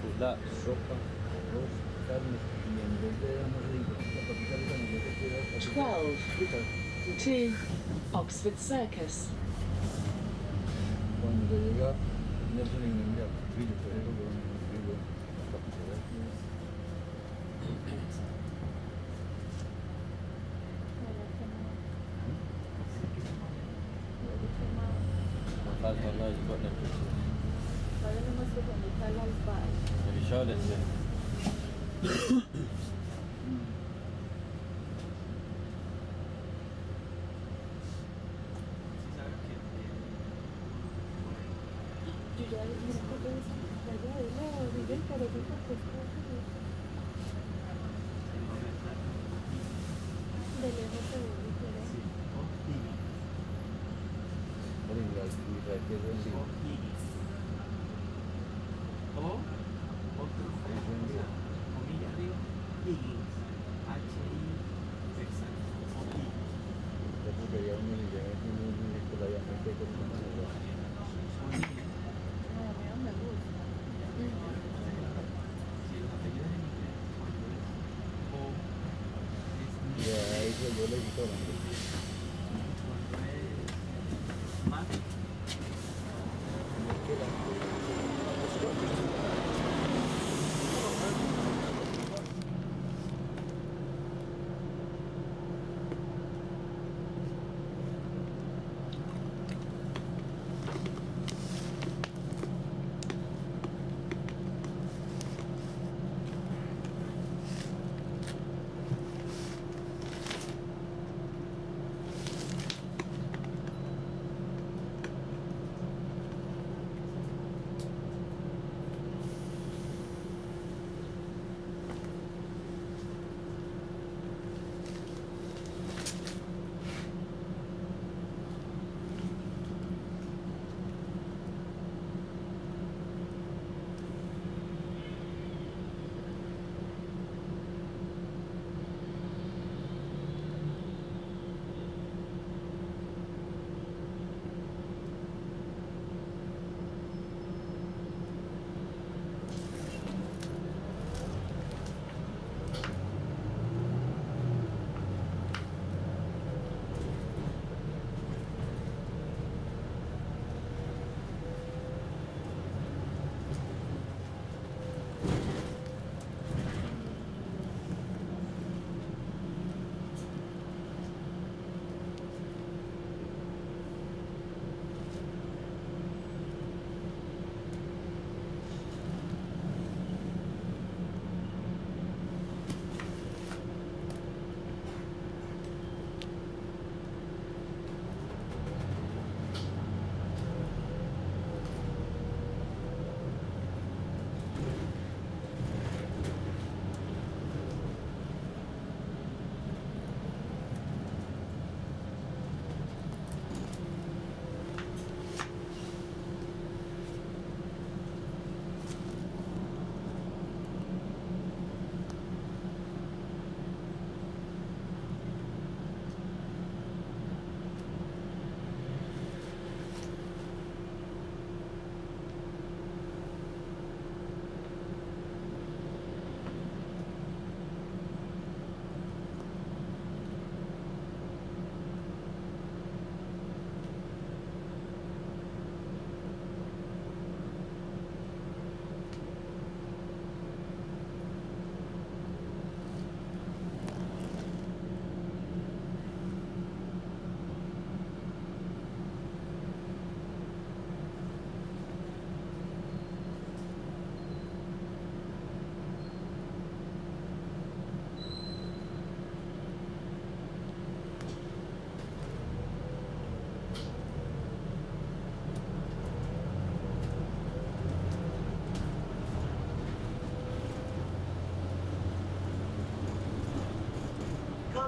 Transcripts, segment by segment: fruta, sopa, arroz, carne, y en vez de damos la papica rica, nos queda 12 to Oxford Circus. Cuando llega, no se le envía papillo, pero es lo que vamos a hacer, la papica rica. I'll tell you what that is. Why don't you must have been tell us why? Maybe show that to you. Do you want to put this? No, we didn't put it because it's I think that's what we'd like to do. Hello?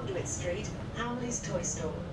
Regent Street, Hamley's Toy Store.